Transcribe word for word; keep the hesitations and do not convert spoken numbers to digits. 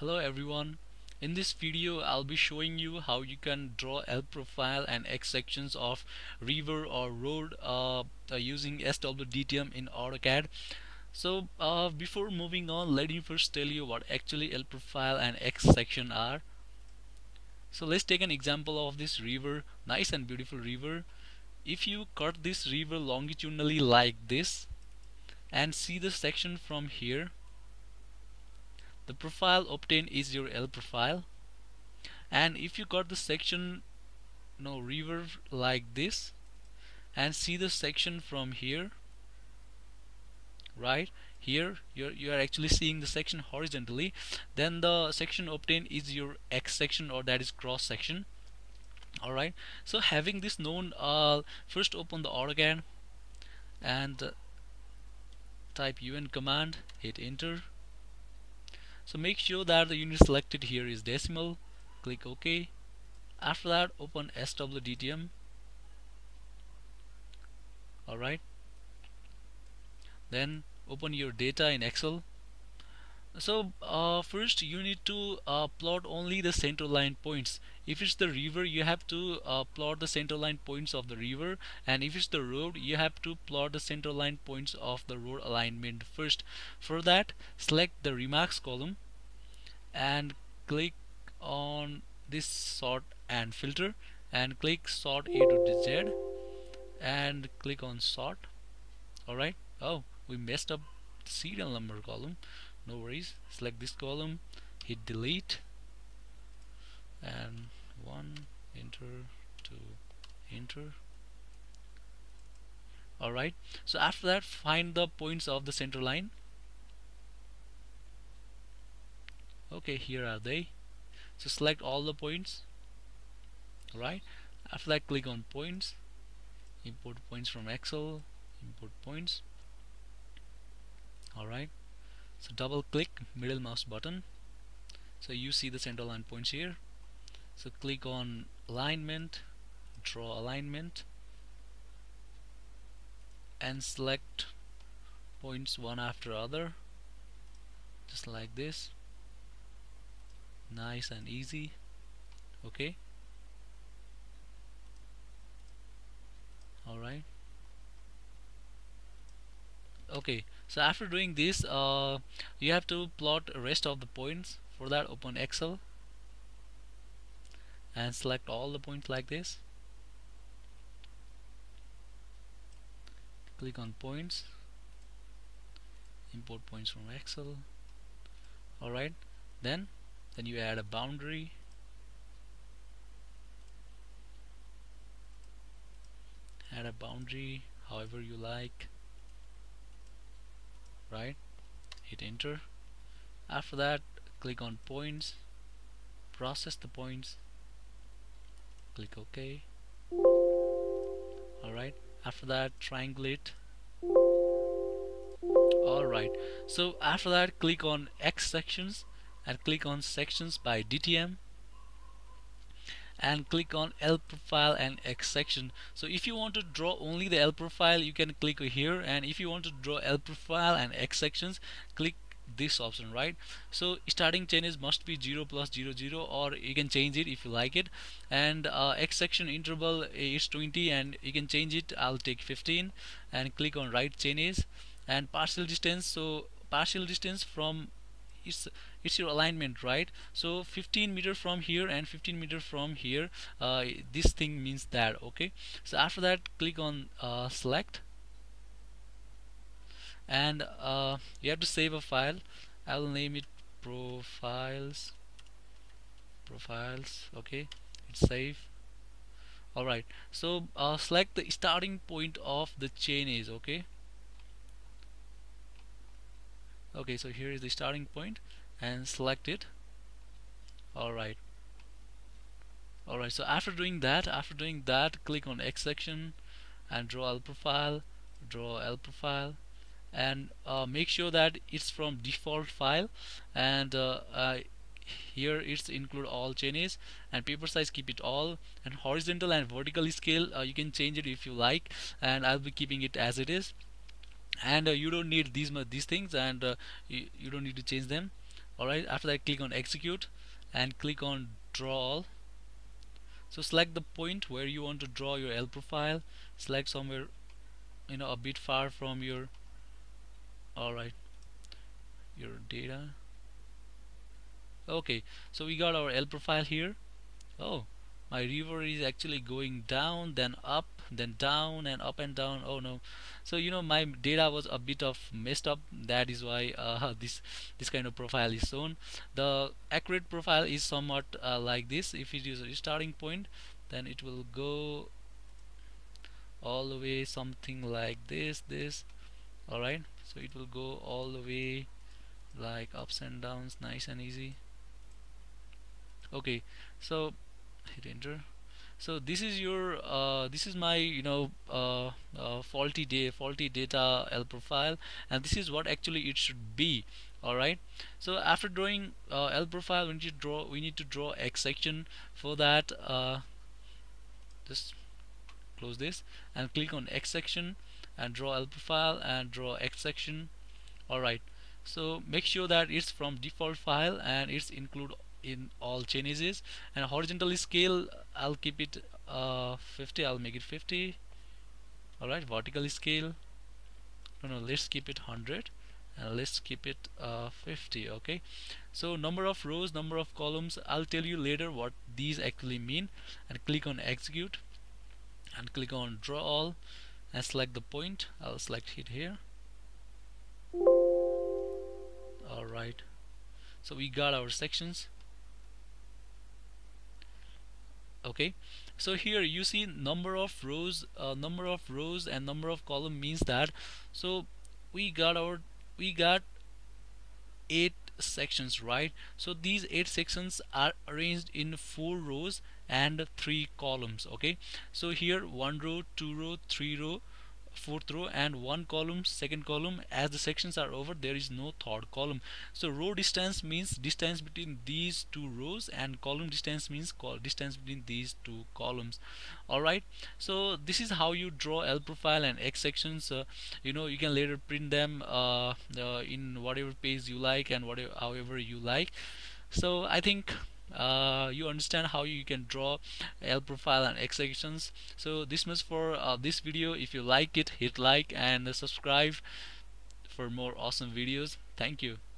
Hello everyone. In this video I'll be showing you how you can draw L profile and X sections of river or road uh, using S W D T M in AutoCAD. So uh, before moving on, let me first tell you what actually L profile and X section are. So let's take an example of this river, nice and beautiful river. If you cut this river longitudinally like this and see the section from here, the profile obtained is your L profile. And if you got the section no river like this and see the section from here, right here you're, you are actually seeing the section horizontally, then the section obtained is your X section, or that is cross section. Alright, so having this known, uh, first open the AutoCAD and uh, type U N command, hit enter. So make sure that the unit selected here is decimal, click OK. After that, open S W D T M. Alright, then open your data in Excel. So uh, first you need to uh, plot only the center line points. If it's the river, you have to uh, plot the center line points of the river, and if it's the road, you have to plot the center line points of the road alignment first. For that, select the remarks column and click on this sort and filter and click sort A to Z and click on sort. Alright, oh, we messed up the serial number column, no worries. Select this column, hit delete and one, enter, two, enter. Alright, so after that, find the points of the center line. Okay, here are they. So select all the points. Alright, after that, click on points, import points from Excel, import points. Alright, so double click middle mouse button. So you see the center line points here. So click on alignment, draw alignment, and select points one after other, just like this. Nice and easy. Okay. Alright. Okay, so after doing this, uh, you have to plot rest of the points. For that, open Excel and select all the points like this, click on points, import points from Excel. Alright, then then you add a boundary, add a boundary however you like, right, hit enter. After that, click on points, process the points, click OK. Alright, after that, triangulate. Alright, so after that, click on X sections and click on sections by D T M and click on L profile and X section. So if you want to draw only the L profile, you can click here, and if you want to draw L profile and X sections, click this option, right? So starting changes must be zero plus zero zero, or you can change it if you like it, and uh, X section interval is twenty and you can change it. I'll take fifteen and click on right changes and partial distance. So partial distance from it's it's your alignment, right? So fifteen meter from here and fifteen meter from here, uh, this thing means that. Okay, so after that, click on uh, select and uh, you have to save a file. I'll name it profiles profiles okay, it's save. Alright, so uh, select the starting point of the chain is okay. Okay, so here is the starting point and select it. Alright, alright, so after doing that, after doing that click on X section and draw L profile, draw L profile, and uh, make sure that it's from default file, and uh, uh, here it's include all changes, and paper size keep it all, and horizontal and vertically scale uh, you can change it if you like, and I'll be keeping it as it is. And uh, you don't need these these things, and uh, you, you don't need to change them. Alright, after that click on execute and click on draw all. So select the point where you want to draw your L profile, select somewhere, you know, a bit far from your, alright, your data. Okay, so we got our L profile here. Oh, my river is actually going down, then up, then down, and up and down. Oh no, so you know my data was a bit of messed up. That is why uh, this this kind of profile is shown. The accurate profile is somewhat uh, like this. If it is a starting point, then it will go all the way something like this, this. Alright, so it will go all the way like ups and downs, nice and easy. Okay, so hit enter. So this is your uh, this is my you know uh, uh, faulty da faulty data L profile, and this is what actually it should be. All right. So after drawing uh, L profile, we need to draw we need to draw X section. For that, uh, just close this and click on X section and draw L profile and draw X section. All right. So make sure that it's from default file and it's include in all changes, and horizontally scale I'll keep it uh, fifty, I'll make it fifty. Alright, vertically scale, no no, let's keep it one hundred and let's keep it uh, fifty. Okay, so number of rows, number of columns, I'll tell you later what these actually mean, and click on execute and click on draw all and select the point. I'll select it here. Alright, so we got our sections. Okay, so here you see number of rows, uh, number of rows and number of column means that, so we got our we got eight sections, right? So these eight sections are arranged in four rows and three columns. Okay, so here one row, two row, three row, fourth row, and one column, second column. As the sections are over, there is no third column. So row distance means distance between these two rows, and column distance means col distance between these two columns. Alright, so this is how you draw L profile and X sections. Uh, you know, you can later print them uh, uh, in whatever page you like and whatever however you like. So I think Uh, you understand how you can draw L profile and X sections. So this much for uh, this video. If you like it, hit like and subscribe for more awesome videos. Thank you.